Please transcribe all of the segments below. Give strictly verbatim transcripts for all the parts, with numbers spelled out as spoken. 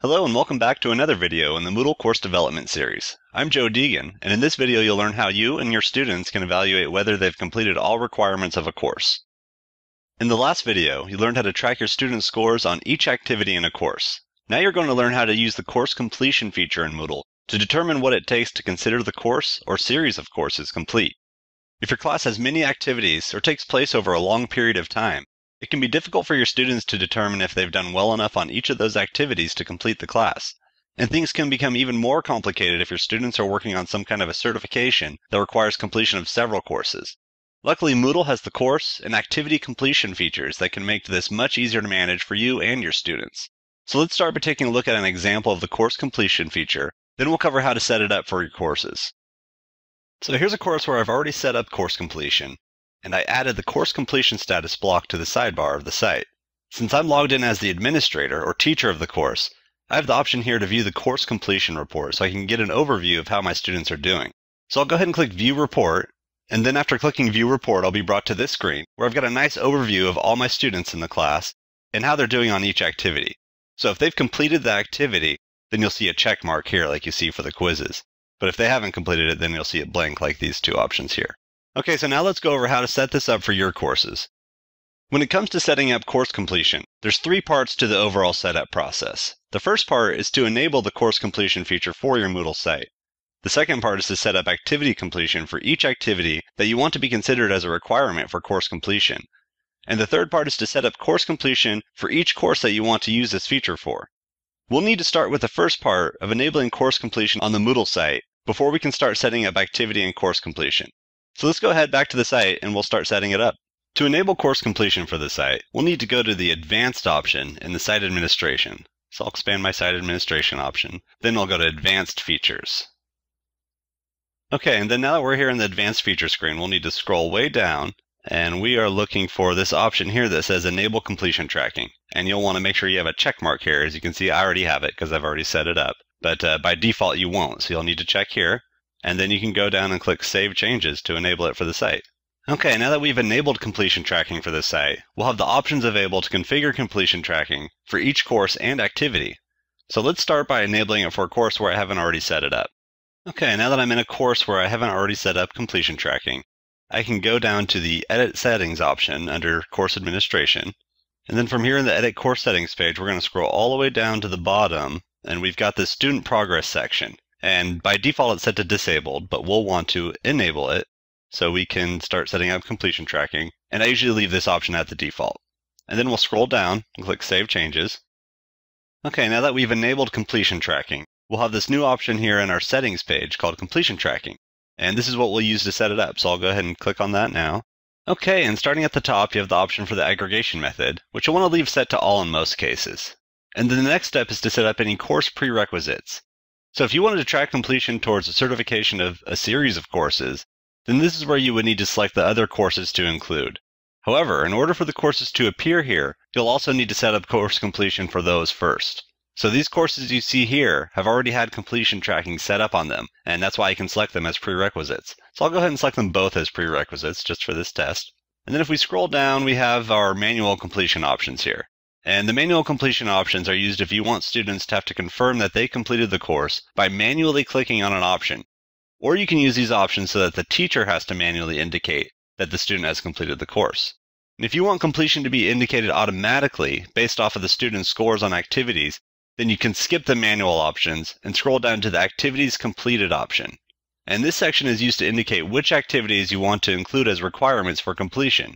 Hello and welcome back to another video in the Moodle course development series. I'm Joe Deegan, and in this video you'll learn how you and your students can evaluate whether they've completed all requirements of a course. In the last video, you learned how to track your students' scores on each activity in a course. Now you're going to learn how to use the course completion feature in Moodle to determine what it takes to consider the course or series of courses complete. If your class has many activities or takes place over a long period of time, it can be difficult for your students to determine if they've done well enough on each of those activities to complete the class. And things can become even more complicated if your students are working on some kind of a certification that requires completion of several courses. Luckily, Moodle has the course and activity completion features that can make this much easier to manage for you and your students. So let's start by taking a look at an example of the course completion feature, then we'll cover how to set it up for your courses. So here's a course where I've already set up course completion, and I added the Course Completion Status block to the sidebar of the site. Since I'm logged in as the administrator or teacher of the course, I have the option here to view the course completion report so I can get an overview of how my students are doing. So I'll go ahead and click View Report, and then after clicking View Report, I'll be brought to this screen where I've got a nice overview of all my students in the class and how they're doing on each activity. So if they've completed the activity, then you'll see a check mark here like you see for the quizzes. But if they haven't completed it, then you'll see it blank like these two options here. Okay, so now let's go over how to set this up for your courses. When it comes to setting up course completion, there's three parts to the overall setup process. The first part is to enable the course completion feature for your Moodle site. The second part is to set up activity completion for each activity that you want to be considered as a requirement for course completion. And the third part is to set up course completion for each course that you want to use this feature for. We'll need to start with the first part of enabling course completion on the Moodle site before we can start setting up activity and course completion. So let's go ahead back to the site and we'll start setting it up. To enable course completion for the site, we'll need to go to the Advanced option in the Site Administration. So I'll expand my Site Administration option. Then I'll go to Advanced Features. Okay, and then now that we're here in the Advanced Feature screen, we'll need to scroll way down, and we are looking for this option here that says Enable Completion Tracking. And you'll want to make sure you have a check mark here. As you can see, I already have it because I've already set it up. But uh, by default, you won't, so you'll need to check here. And then you can go down and click Save Changes to enable it for the site. Okay, now that we've enabled completion tracking for this site, we'll have the options available to configure completion tracking for each course and activity. So let's start by enabling it for a course where I haven't already set it up. Okay, now that I'm in a course where I haven't already set up completion tracking, I can go down to the Edit Settings option under Course Administration. And then from here in the Edit Course Settings page, we're going to scroll all the way down to the bottom, and we've got the Student Progress section. And by default it's set to disabled, but we'll want to enable it so we can start setting up completion tracking. And I usually leave this option at the default. And then we'll scroll down and click Save Changes. Okay, now that we've enabled completion tracking, we'll have this new option here in our settings page called completion tracking. And this is what we'll use to set it up, so I'll go ahead and click on that now. Okay, and starting at the top you have the option for the aggregation method, which you'll want to leave set to all in most cases. And then the next step is to set up any course prerequisites. So if you wanted to track completion towards a certification of a series of courses, then this is where you would need to select the other courses to include. However, in order for the courses to appear here, you'll also need to set up course completion for those first. So these courses you see here have already had completion tracking set up on them, and that's why I can select them as prerequisites. So I'll go ahead and select them both as prerequisites just for this test. And then if we scroll down, we have our manual completion options here. And the manual completion options are used if you want students to have to confirm that they completed the course by manually clicking on an option. Or you can use these options so that the teacher has to manually indicate that the student has completed the course. And if you want completion to be indicated automatically based off of the student's scores on activities, then you can skip the manual options and scroll down to the Activities Completed option. And this section is used to indicate which activities you want to include as requirements for completion.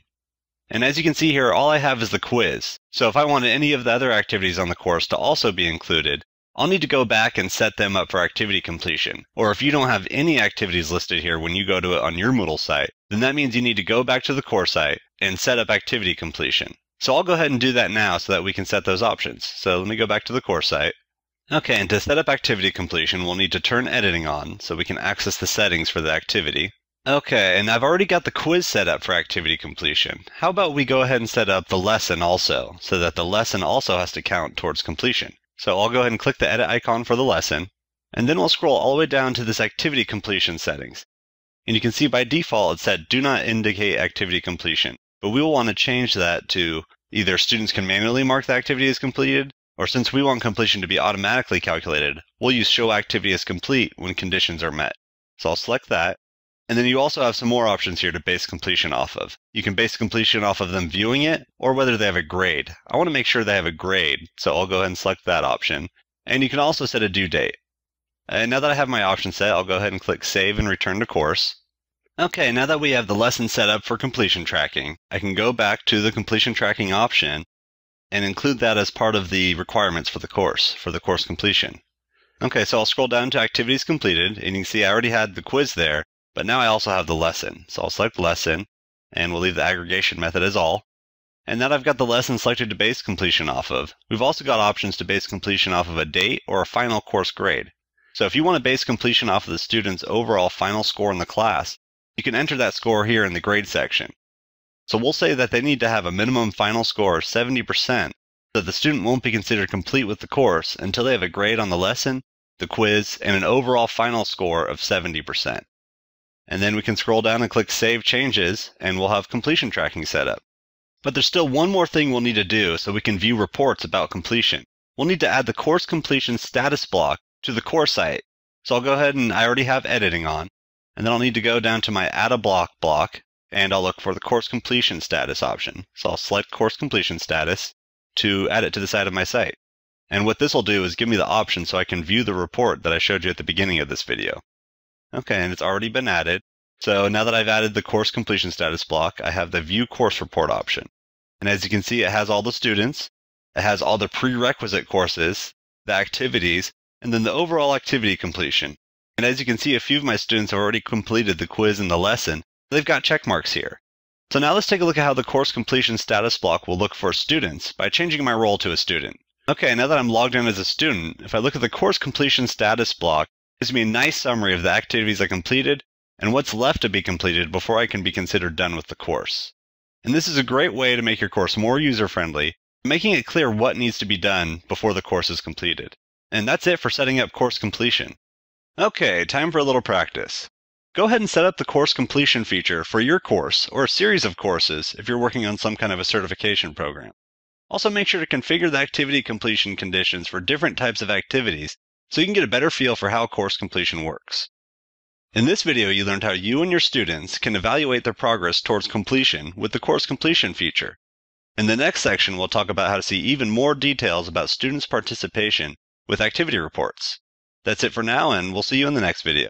And as you can see here, all I have is the quiz. So if I wanted any of the other activities on the course to also be included, I'll need to go back and set them up for activity completion. Or if you don't have any activities listed here when you go to it on your Moodle site, then that means you need to go back to the course site and set up activity completion. So I'll go ahead and do that now so that we can set those options. So let me go back to the course site. Okay, and to set up activity completion, we'll need to turn editing on so we can access the settings for the activity. Okay, and I've already got the quiz set up for activity completion. How about we go ahead and set up the lesson also, so that the lesson also has to count towards completion. So I'll go ahead and click the edit icon for the lesson, and then we'll scroll all the way down to this activity completion settings. And you can see by default it said do not indicate activity completion, but we will want to change that to either students can manually mark the activity as completed, or since we want completion to be automatically calculated, we'll use show activity as complete when conditions are met. So I'll select that. And then you also have some more options here to base completion off of. You can base completion off of them viewing it or whether they have a grade. I want to make sure they have a grade, so I'll go ahead and select that option. And you can also set a due date. And now that I have my option set, I'll go ahead and click Save and Return to Course. Okay, now that we have the lesson set up for completion tracking, I can go back to the completion tracking option and include that as part of the requirements for the course, for the course completion. Okay, so I'll scroll down to Activities Completed, and you can see I already had the quiz there, but now I also have the lesson. So I'll select Lesson, and we'll leave the aggregation method as all. And now that I've got the lesson selected to base completion off of, we've also got options to base completion off of a date or a final course grade. So if you want to base completion off of the student's overall final score in the class, you can enter that score here in the grade section. So we'll say that they need to have a minimum final score of seventy percent, so that the student won't be considered complete with the course until they have a grade on the lesson, the quiz, and an overall final score of seventy percent. And then we can scroll down and click Save Changes, and we'll have completion tracking set up. But there's still one more thing we'll need to do so we can view reports about completion. We'll need to add the Course Completion Status block to the course site. So I'll go ahead and I already have editing on. And then I'll need to go down to my Add a Block block, and I'll look for the Course Completion Status option. So I'll select Course Completion Status to add it to the side of my site. And what this will do is give me the option so I can view the report that I showed you at the beginning of this video. Okay, and it's already been added. So now that I've added the Course Completion Status block, I have the View Course Report option. And as you can see, it has all the students, it has all the prerequisite courses, the activities, and then the overall activity completion. And as you can see, a few of my students have already completed the quiz and the lesson. They've got check marks here. So now let's take a look at how the course completion status block will look for students by changing my role to a student. Okay, now that I'm logged in as a student, if I look at the course completion status block, it gives me a nice summary of the activities I completed and what's left to be completed before I can be considered done with the course. And this is a great way to make your course more user-friendly, making it clear what needs to be done before the course is completed. And that's it for setting up course completion. Okay, time for a little practice. Go ahead and set up the course completion feature for your course or a series of courses if you're working on some kind of a certification program. Also make sure to configure the activity completion conditions for different types of activities so you can get a better feel for how course completion works. In this video, you learned how you and your students can evaluate their progress towards completion with the course completion feature. In the next section, we'll talk about how to see even more details about students' participation with activity reports. That's it for now, and we'll see you in the next video.